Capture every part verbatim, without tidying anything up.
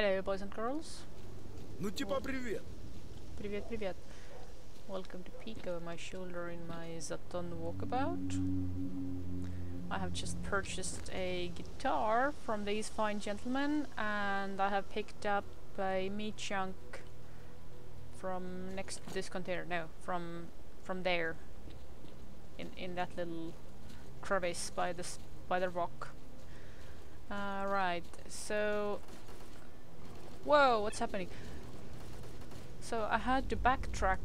Hello, boys and girls. Ну типа привет. Привет, привет. Welcome to peek over my shoulder in my Zaton walkabout. I have just purchased a guitar from these fine gentlemen, and I have picked up a meat chunk from next to this container. No, from from there. In in that little crevice by the by the rock. Uh, right. So. Whoa! What's happening? So I had to backtrack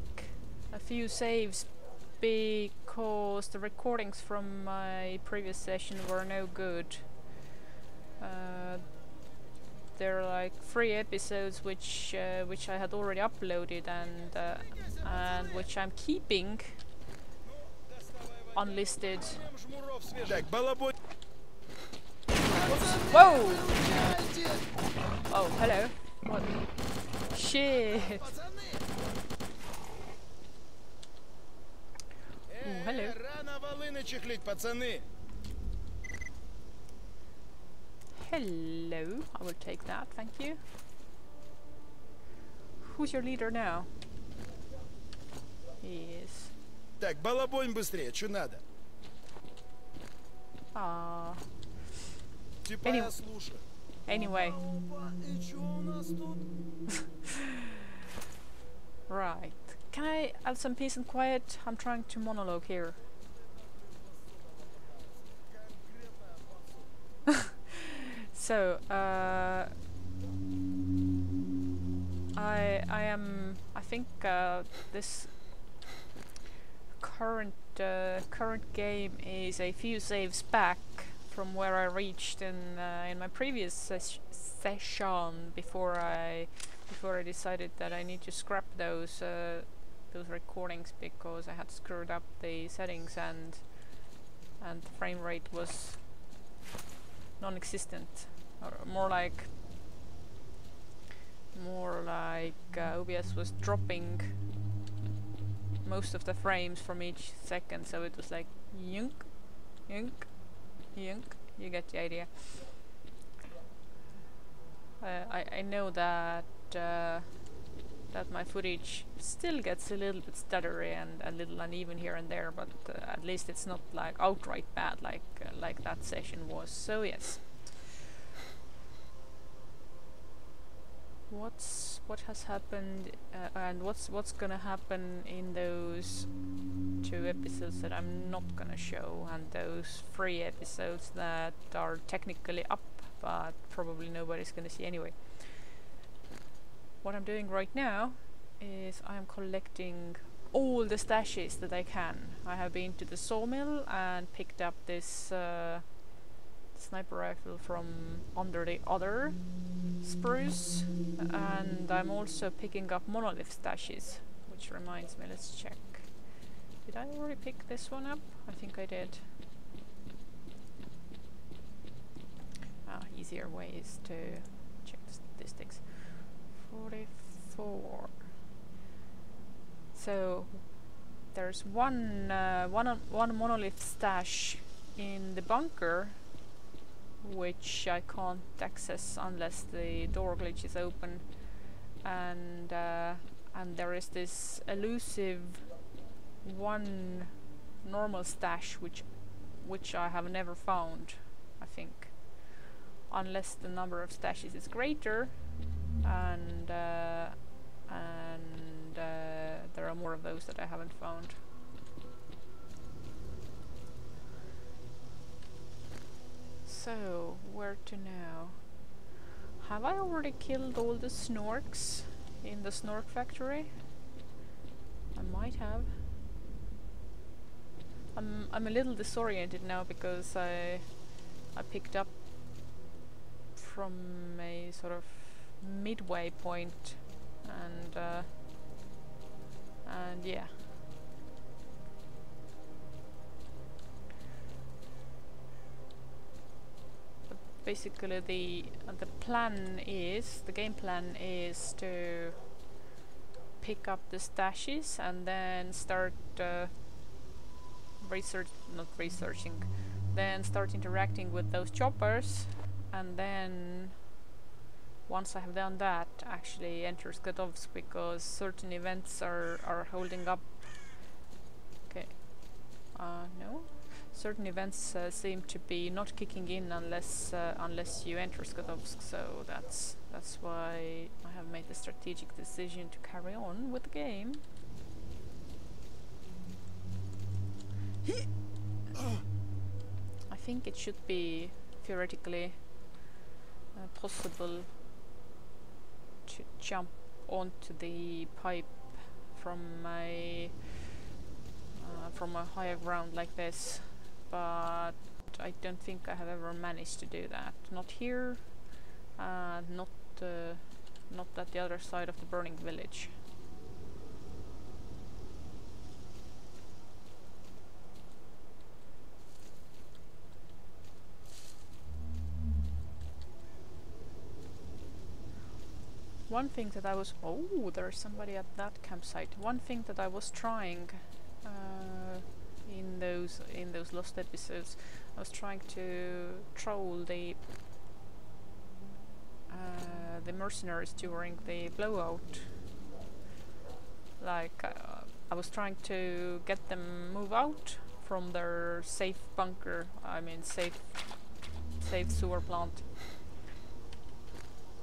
a few saves because the recordings from my previous session were no good. Uh, there are like three episodes which uh, which I had already uploaded and uh, and which I'm keeping unlisted. Whoa! Oh, hello. What? Shit! Ooh, hello. Hello. I will take that, thank you. Who's your leader now? Yes. Так, балабонь быстрее, что надо? Ah. Any anyway. Right. Can I have some peace and quiet? I'm trying to monologue here. So, uh, I I am I think uh, this current uh, current game is a few saves back from where I reached in uh, in my previous ses session before I before I decided that I need to scrap those. Uh, those recordings because I had screwed up the settings and and the frame rate was non-existent, or more like more like uh, O B S was dropping most of the frames from each second, so it was like yunk, yunk, yunk. You get the idea. Uh, I I know that. Uh, that my footage still gets a little bit stuttery and a little uneven here and there, but uh, at least it's not like outright bad like uh, like that session was. So yes. What's what has happened uh, and what's what's gonna happen in those two episodes that I'm not gonna show and those three episodes that are technically up but probably nobody's gonna see anyway. What I'm doing right now is I'm collecting all the stashes that I can. I have been to the sawmill and picked up this uh, sniper rifle from under the other spruce, and I'm also picking up monolith stashes, which reminds me, let's check. Did I already pick this one up? I think I did. Ah, easier ways to check the statistics. forty-four. So there's one uh, one on one monolith stash in the bunker, which I can't access unless the door glitch is open, and uh, and there is this elusive one normal stash which which I have never found. I think unless the number of stashes is greater. And uh, and uh, there are more of those that I haven't found. So where to now? Have I already killed all the snorks in the snork factory? I might have. I'm I'm a little disoriented now because I I picked up from a sort of midway point and uh, and yeah, but basically the uh, the plan is the game plan is to pick up the stashes and then start uh, research not researching then start interacting with those choppers and then once I have done that, actually enter Skadovsk, because certain events are, are holding up. Okay. Uh, no? Certain events uh, seem to be not kicking in unless uh, unless you enter Skadovsk, so that's that's why I have made the strategic decision to carry on with the game. I think it should be theoretically uh, possible to jump onto the pipe from my uh, from a higher ground like this. But I don't think I have ever managed to do that. Not here, uh, not uh, not at the other side of the burning village. One thing that I was oh, there's somebody at that campsite. One thing that I was trying. Uh, in those in those lost episodes, I was trying to troll the uh, the mercenaries during the blowout. Like, uh, I was trying to get them move out from their safe bunker, I mean safe safe sewer plant.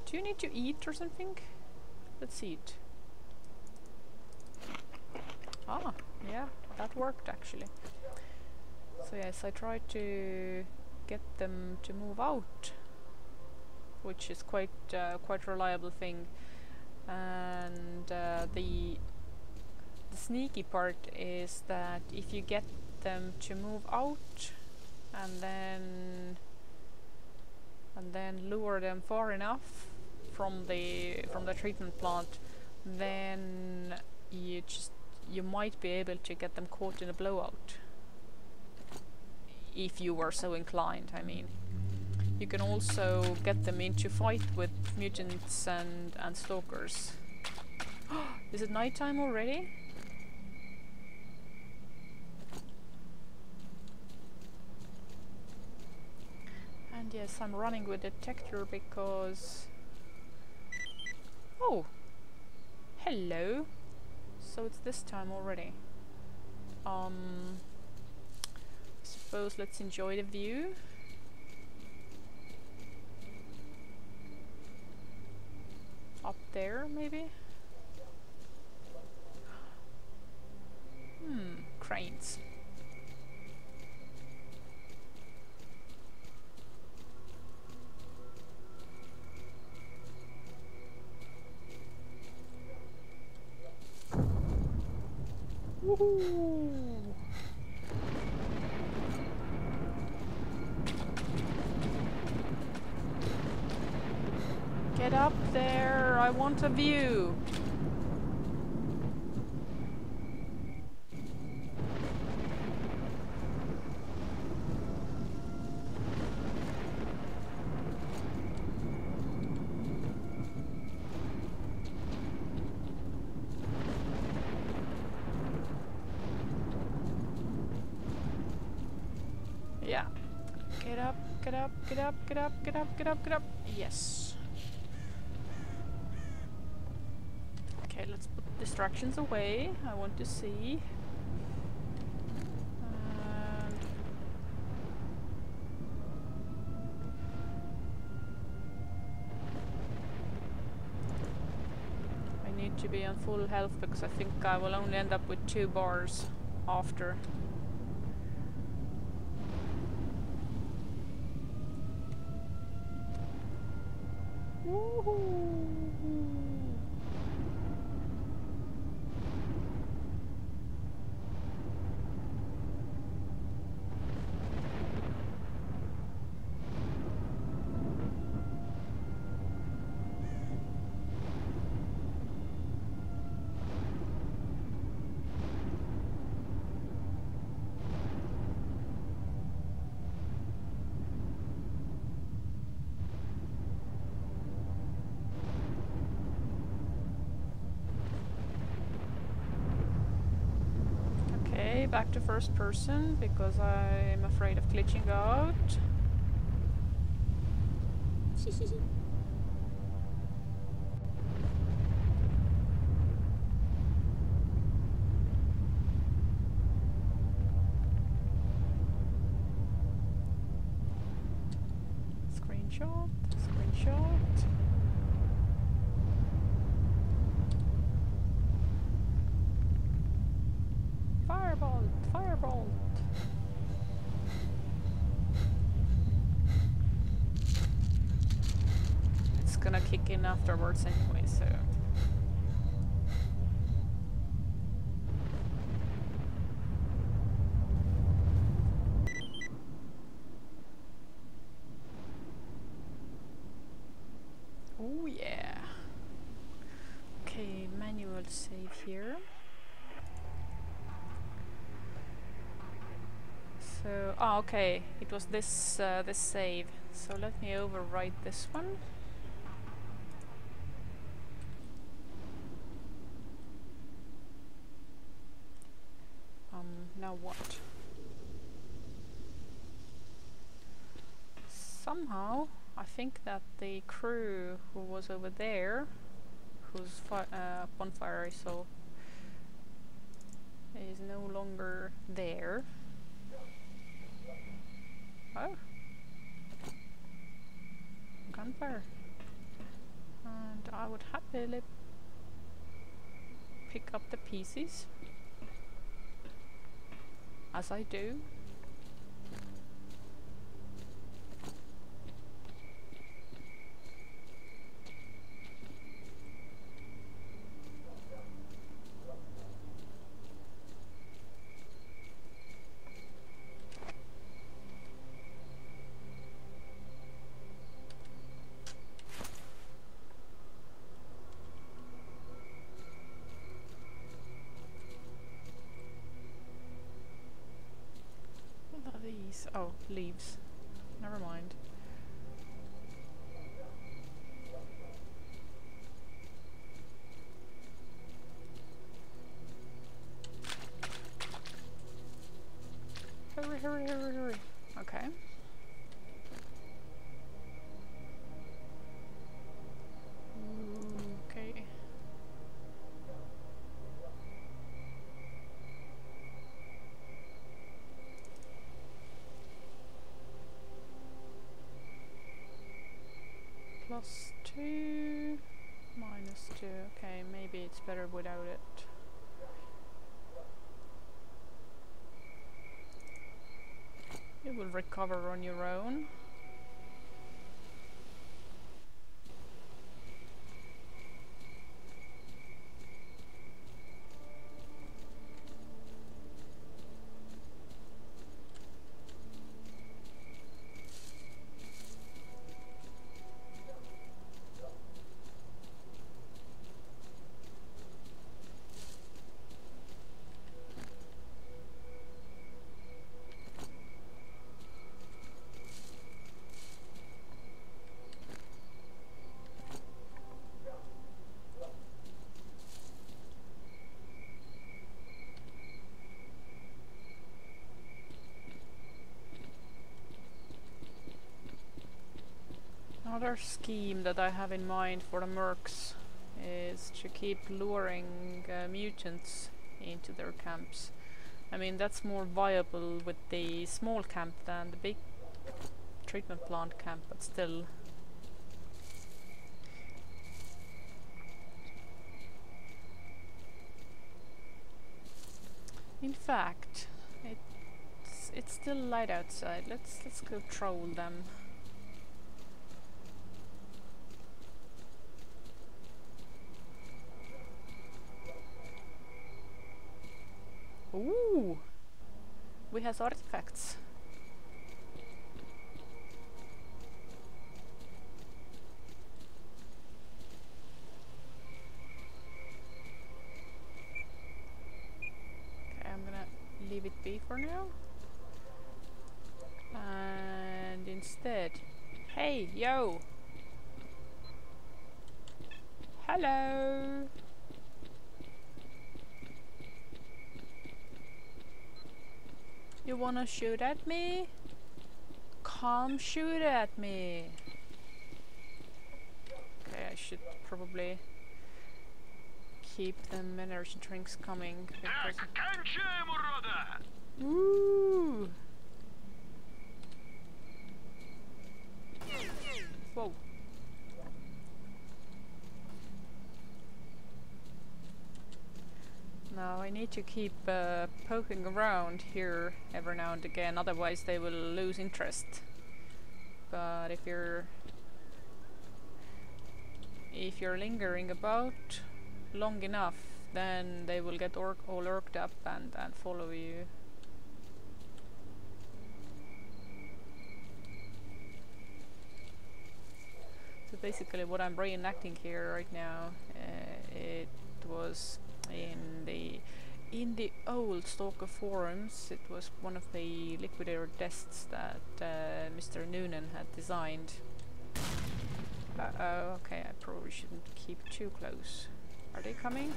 Do you need to eat or something? Let's eat. Ah, yeah. That worked actually. So yes, I tried to get them to move out, which is quite uh, quite reliable thing. And uh, the, the sneaky part is that if you get them to move out and then and then lure them far enough from the from the treatment plant, then you just you might be able to get them caught in a blowout. If you were so inclined, I mean. You can also get them into fight with mutants and, and stalkers. Is it nighttime already? And yes, I'm running with detector because... Oh! Hello! So it's this time already. Um, suppose let's enjoy the view. Up there, maybe? Hmm, cranes. Woohoo! Get up there! I want a view! Get up, get up, get up, get up, get up. Yes. Okay, let's put distractions away. I want to see. And I need to be on full health because I think I will only end up with two bars after. Back to first person because I'm afraid of glitching out. Screenshot, screenshot. Firebolt, firebolt. It's gonna kick in afterwards anyway, so. Oh yeah. Okay, manual save here. So, ah, okay. It was this uh, this save. So let me overwrite this one. Um, now what? Somehow. I think that the crew who was over there, whose fi uh, bonfire I saw, is no longer there. Oh, gunfire! And I would happily pick up the pieces, as I do. Oh, leaves. Never mind. Hurry, hurry, hurry, hurry. Okay. Okay. Plus two, minus two. Okay, maybe it's better without it. You will recover on your own. Another scheme that I have in mind for the mercs is to keep luring uh, mutants into their camps. I mean, that's more viable with the small camp than the big treatment plant camp, but still. In fact, it's it's still light outside. Let's let's go troll them. Ooh, we have artifacts. Okay, I'm gonna leave it be for now. And instead, hey, yo, hello. You wanna shoot at me? Come shoot at me! Okay, I should probably keep them energy drinks coming. Ooh! I need to keep uh, poking around here every now and again, otherwise they will lose interest. But if you're if you're lingering about long enough, then they will get all worked up and, and follow you. So basically what I'm reenacting here right now, uh, it was in the in the old Stalker forums. It was one of the liquidator tests that uh, Mister Noonan had designed. Uh-oh, okay, I probably shouldn't keep too close. Are they coming?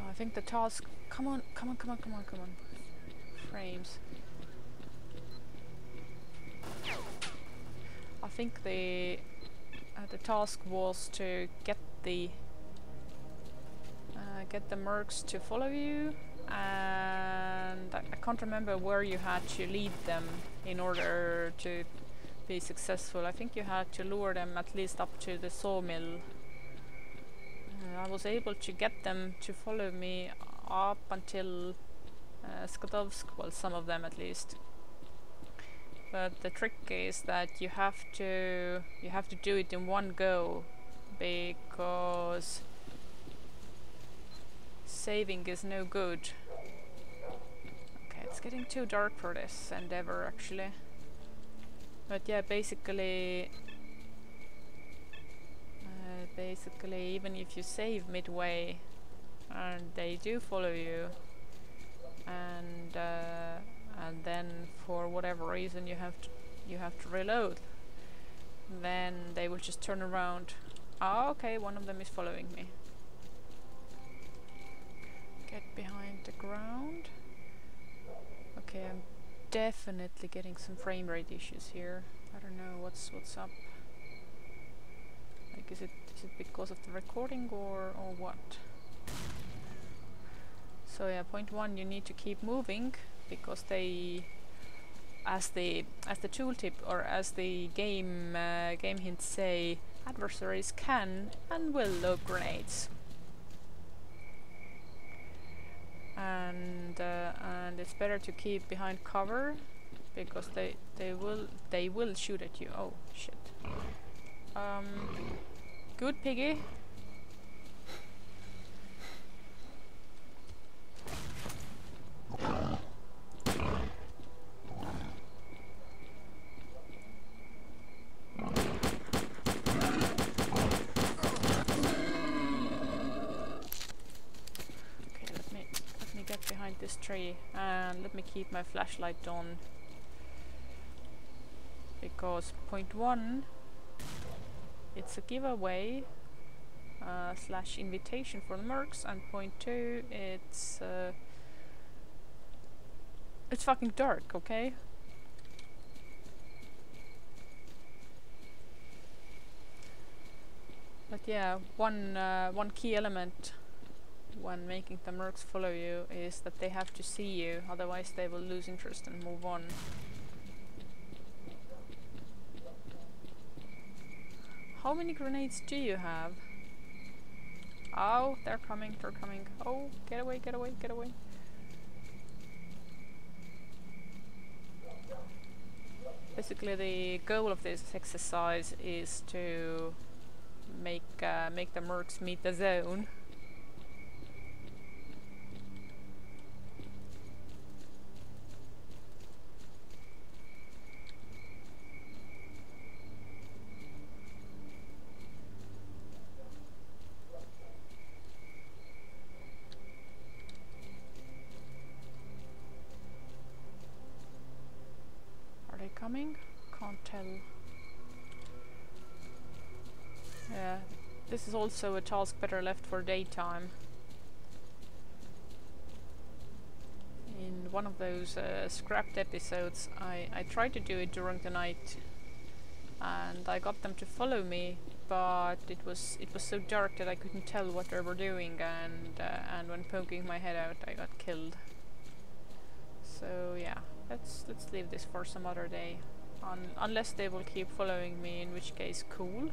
Oh, I think the task... Come on, come on, come on, come on, come on. Frames. I think the... Uh, the task was to get the... Uh, get the mercs to follow you. And I, I can't remember where you had to lead them in order to be successful. I think you had to lure them at least up to the sawmill. Uh, I was able to get them to follow me up until uh, Skadovsk, well, some of them at least. But the trick is that you have to you have to do it in one go, because saving is no good. Okay, it's getting too dark for this endeavor actually. But yeah, basically, uh, basically, even if you save midway, and they do follow you, and uh, and then for whatever reason you have to you have to reload, then they will just turn around. Ah, okay, one of them is following me. Get behind the ground. Okay, I'm definitely getting some frame rate issues here. I don't know what's what's up. Like, is it is it because of the recording or or what? So yeah, point one, you need to keep moving, because they, as the as the tooltip or as the game uh, game hints say, adversaries can and will load grenades. And uh, and it's better to keep behind cover, because they they will they will shoot at you. Oh shit! Um, good piggy. This tree, and let me keep my flashlight on, because point one, it's a giveaway uh, slash invitation for the mercs, and point two, it's uh, it's fucking dark. Okay, but yeah, one uh, one key element when making the mercs follow you is that they have to see you, otherwise they will lose interest and move on. How many grenades do you have? Oh, they're coming, they're coming. Oh, get away, get away, get away. Basically the goal of this exercise is to make, uh, make the mercs meet the zone. Can't tell. Yeah, this is also a task better left for daytime. In one of those uh, scrapped episodes, I, I tried to do it during the night, and I got them to follow me, but it was it was so dark that I couldn't tell what they were doing, and uh, and when poking my head out, I got killed. So yeah. Let's let's leave this for some other day, Un unless they will keep following me, in which case cool.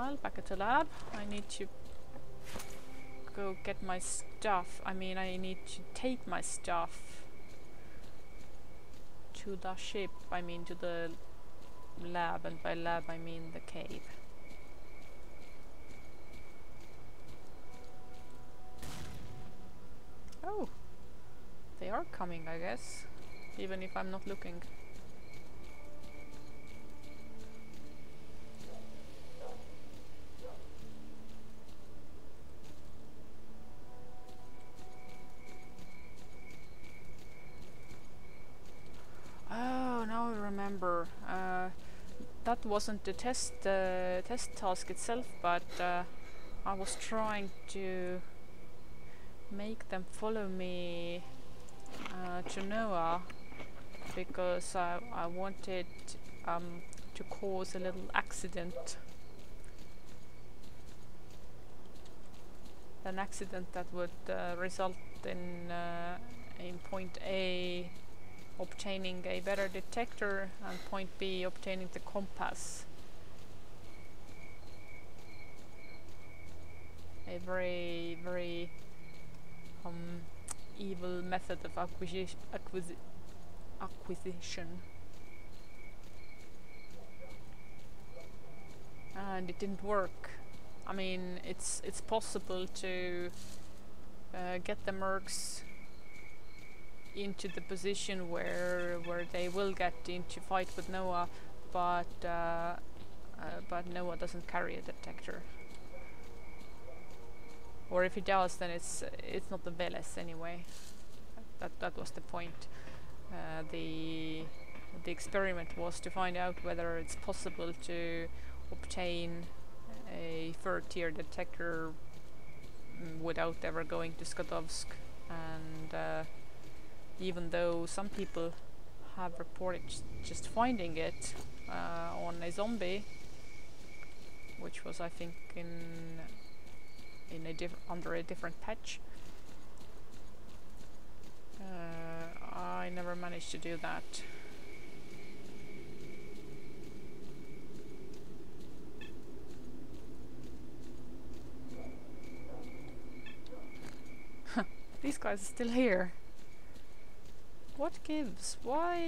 meanwhile, back at the lab, I need to go get my stuff. I mean, I need to take my stuff to the ship. I mean, to the lab, and by lab I mean the cave. Oh, they are coming, I guess, even if I'm not looking. Uh, that wasn't the test uh, test task itself, but uh, I was trying to make them follow me uh, to Noah, because I, I wanted um, to cause a little accident. An accident that would uh, result in, uh, in point A obtaining a better detector, and point B obtaining the compass. A very, very um, evil method of acquisi acquisi acquisition. And it didn't work. I mean, it's it's possible to uh, get the mercs into the position where where they will get into fight with Noah, but uh, uh, but Noah doesn't carry a detector, or if he does, then it's it's not the Veles anyway. That that was the point. Uh, the the experiment was to find out whether it's possible to obtain a third-tier detector without ever going to Skadovsk, and. Uh, Even though some people have reported just finding it uh, on a zombie, which was, I think, in in a diff under a different patch. Uh, I never managed to do that. These guys are still here. What gives? Why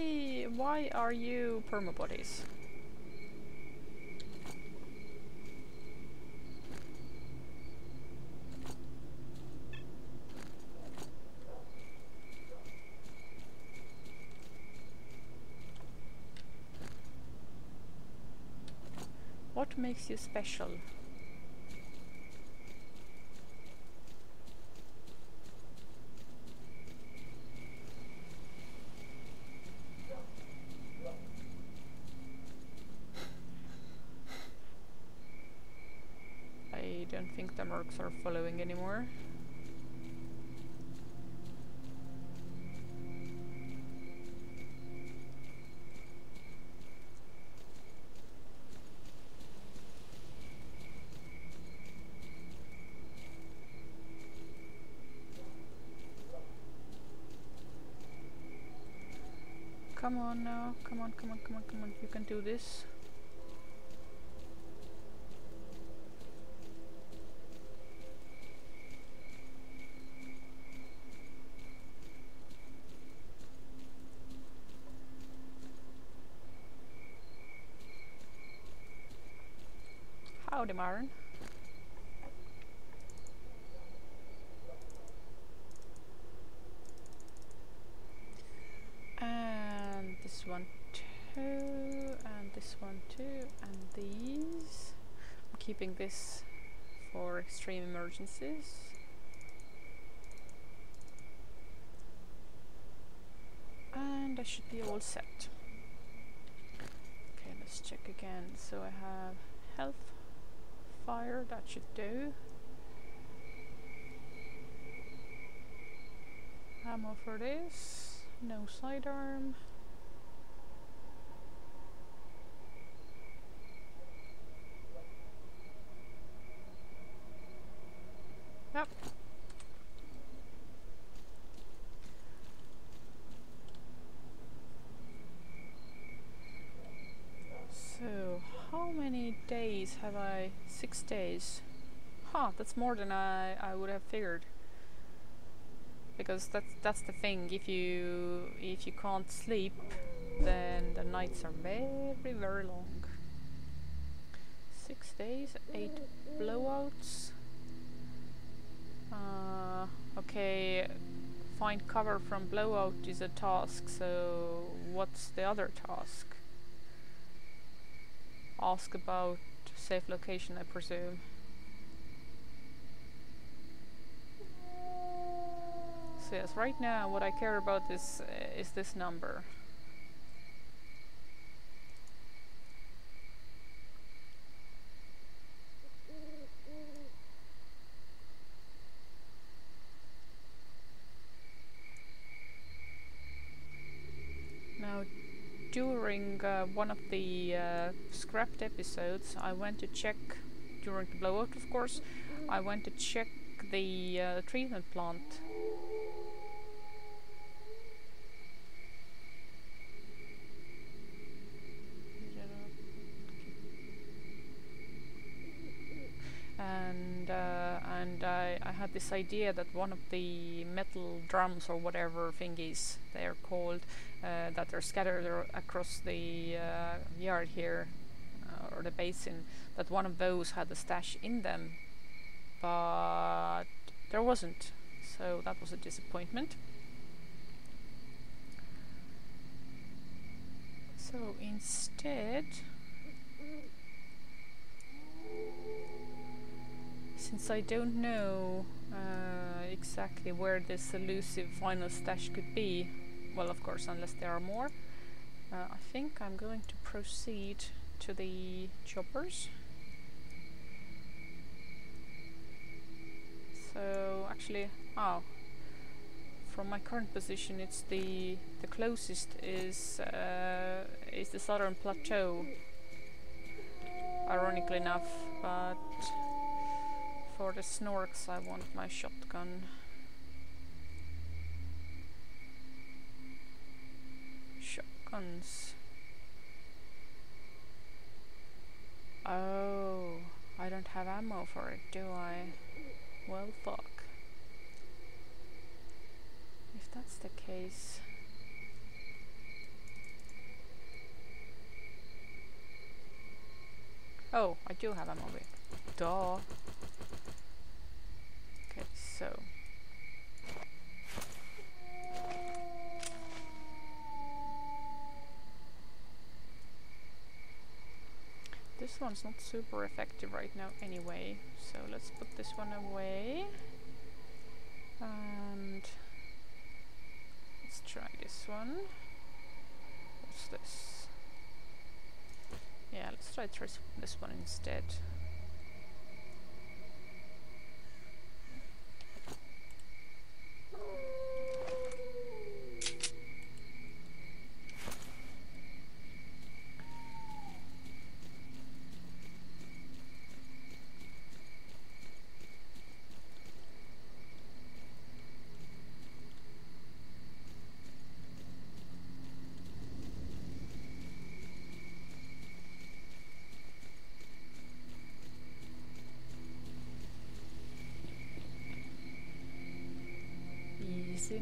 why are you permabodies? What makes you special? Mercs are following anymore. Come on now, come on, come on, come on, come on, you can do this. Howdy, Maren. And this one too, and this one too, and these. I'm keeping this for extreme emergencies. And I should be all set. Okay, let's check again. So I have health. Fire, that should do. Ammo for this, no sidearm. Yep. days have I? Six days. Huh, that's more than I, I would have figured. Because that's, that's the thing, if you, if you can't sleep, then the nights are very, very long. Six days, eight blowouts. Uh, okay, find cover from blowout is a task, so what's the other task? Ask about safe location, I presume. So yes, right now what I care about is, uh, is this number. During uh, one of the uh, scrapped episodes, I went to check, during the blowout of course, I went to check the uh, treatment plant. And, uh, and I, I had this idea that one of the metal drums or whatever thingies they're called, uh, that are scattered ar across the uh, yard here, uh, or the basin, that one of those had a stash in them, but there wasn't, so that was a disappointment. So instead, since I don't know uh, exactly where this elusive final stash could be, well, of course, unless there are more, uh, I think I'm going to proceed to the choppers. So actually, oh, from my current position, it's the the closest is uh, is the southern plateau. Ironically enough, but. For the snorks, I want my shotgun. Shotguns. Oh, I don't have ammo for it, do I? Well, fuck. If that's the case. Oh, I do have ammo. Duh. Okay, so this one's not super effective right now anyway, so let's put this one away and let's try this one. What's this? Yeah, let's try this one instead.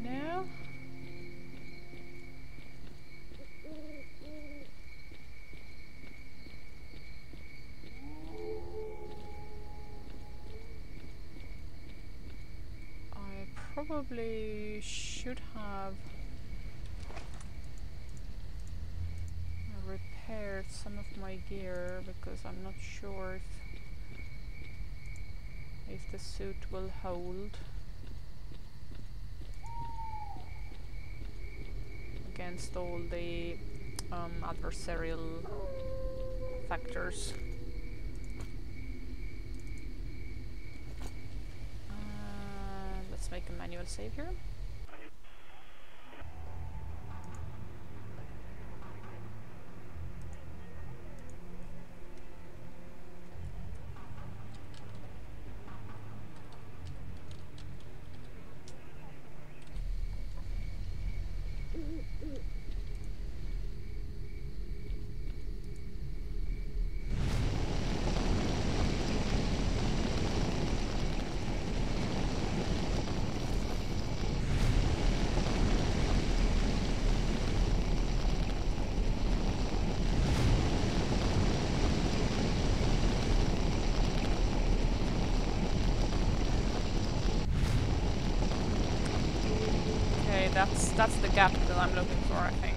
Now, I probably should have repaired some of my gear because I'm not sure if, if the suit will hold. Against all the um, adversarial factors. Uh, let's make a manual save here. that's that's the gap that I'm looking for, I think.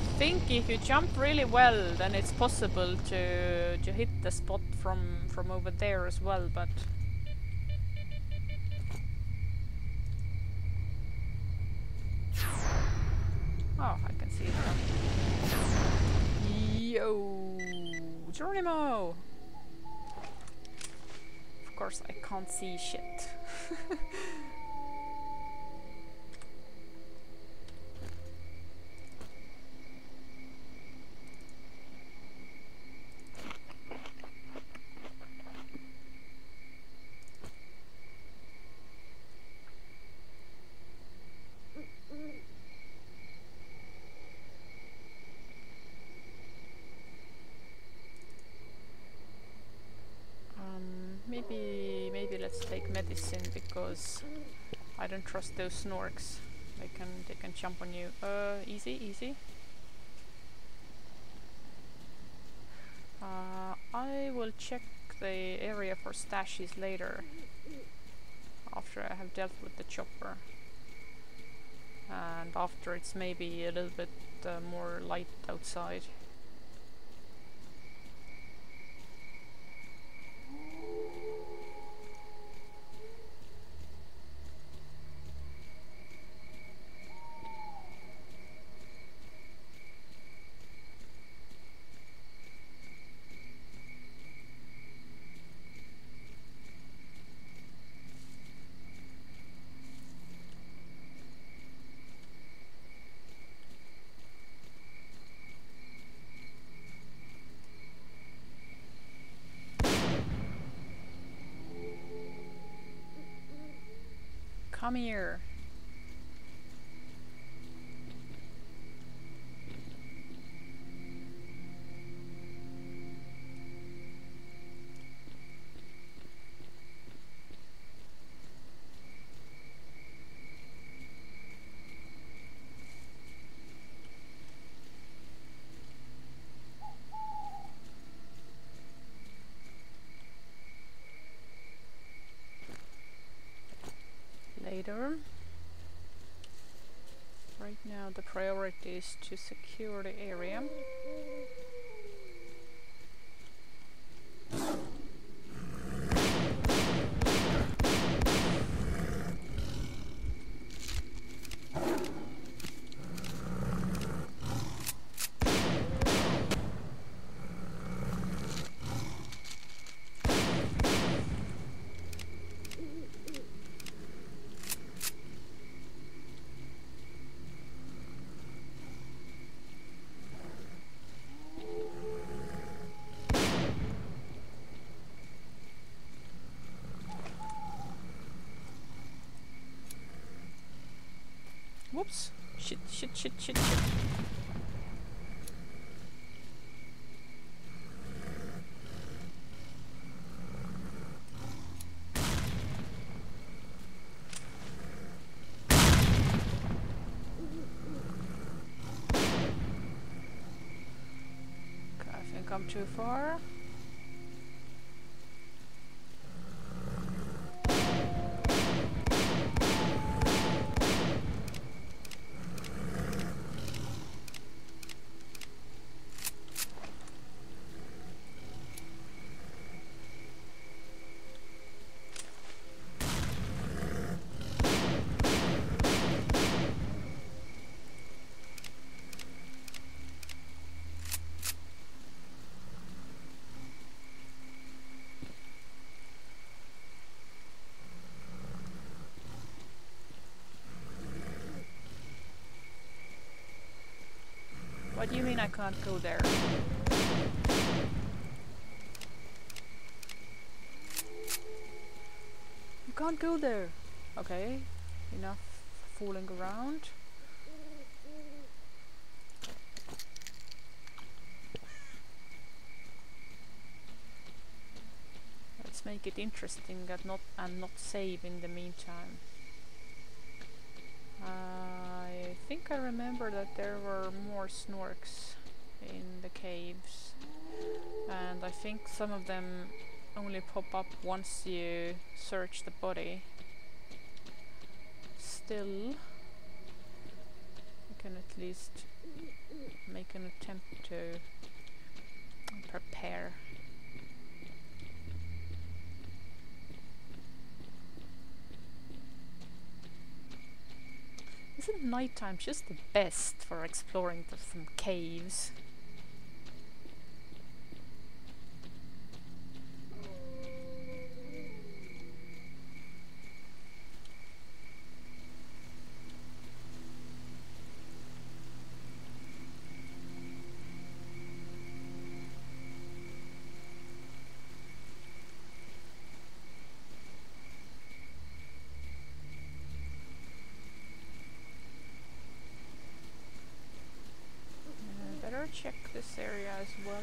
I think if you jump really well, then it's possible to to hit the spot from from over there as well, but oh, I can see it now. Yo, Geronimo! Of course, I can't see shit. Because I don't trust those snorks. They can they can jump on you. Uh, easy, easy. Uh, I will check the area for stashes later, after I have dealt with the chopper, and after it's maybe a little bit uh, more light outside. Come here. Right now the priority is to secure the area. Whoops! Shit, shit, shit, shit, shit. Okay, I think I'm too far. What do you mean I can't go there? You can't go there! Okay, enough fooling around. Let's make it interesting and not, and not save in the meantime. I think I remember that there were more snorks in the caves, and I think some of them only pop up once you search the body. Still, you can at least make an attempt to prepare. Isn't nighttime just the best for exploring the, some caves? Check this area as well.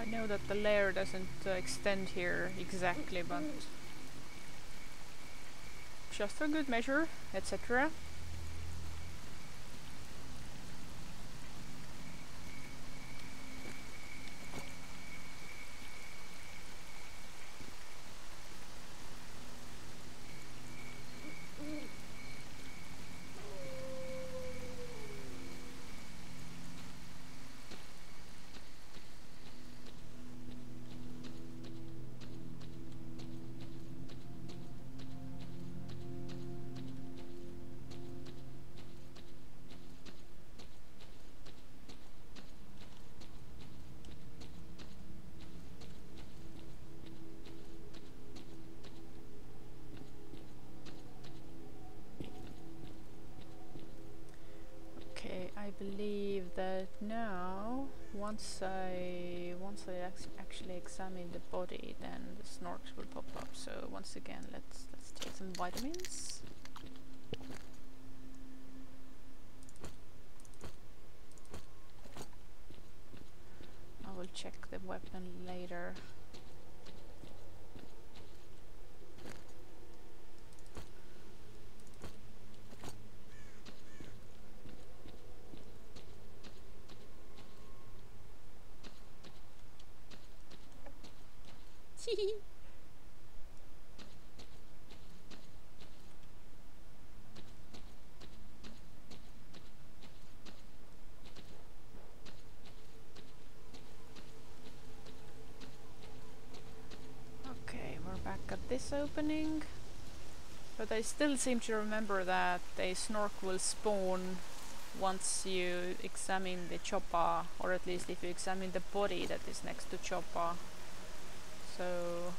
I know that the lair doesn't uh, extend here exactly, but just for good measure, et cetera. I believe that now, once I once I ac actually examine the body, then the snorks will pop up. So once again, let's let's take some vitamins. I will check the weapon later. Okay, we're back at this opening, but I still seem to remember that a snork will spawn once you examine the Choppa, or at least if you examine the body that is next to Choppa. So,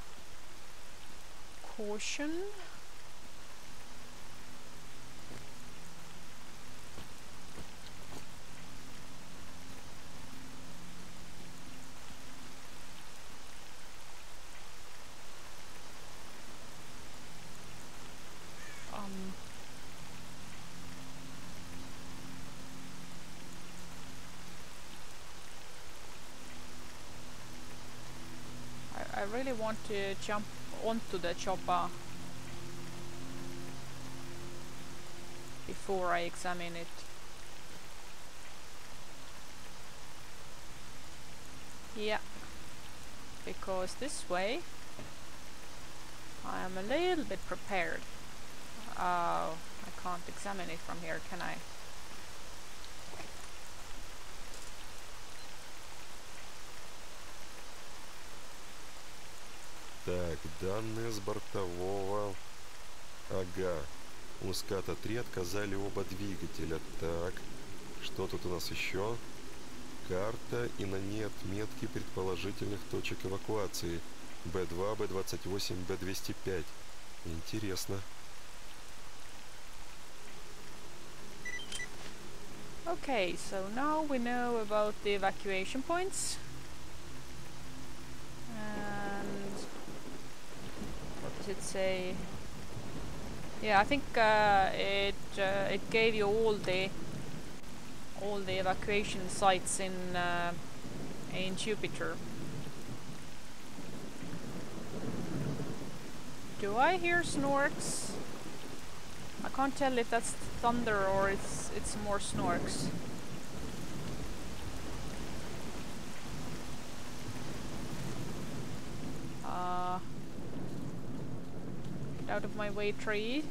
caution. Um. I really want to jump onto the Choppa before I examine it. Yeah, because this way I am a little bit prepared. Oh, uh, I can't examine it from here, can I? Так, данные с бортового... Ага. У скат три отказали оба двигателя. Так, что тут у нас еще? Карта и на ней отметки предположительных точек эвакуации. Б два, Б двадцать восемь, Б двести пять. Интересно. Okay, so now we know about the evacuation points. And what does it say? Yeah, I think uh, it uh, it gave you all the all the evacuation sites in uh, in Jupiter. Do I hear snorks? I can't tell if that's thunder or it's it's more snorks. Uh, get out of my way, tree.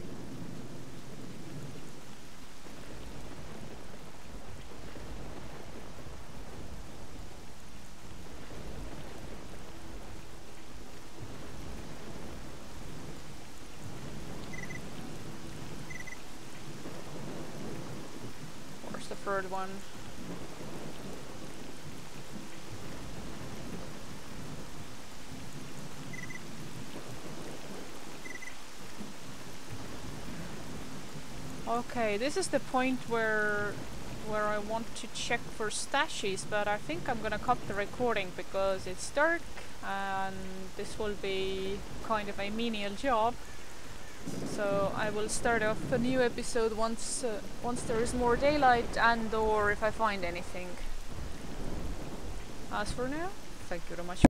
Third one. Okay, this is the point where where I want to check for stashes, but I think I'm gonna cut the recording because it's dark and this will be kind of a menial job. So I will start off a new episode once uh, once there is more daylight and or if I find anything. As for now, thank you very much.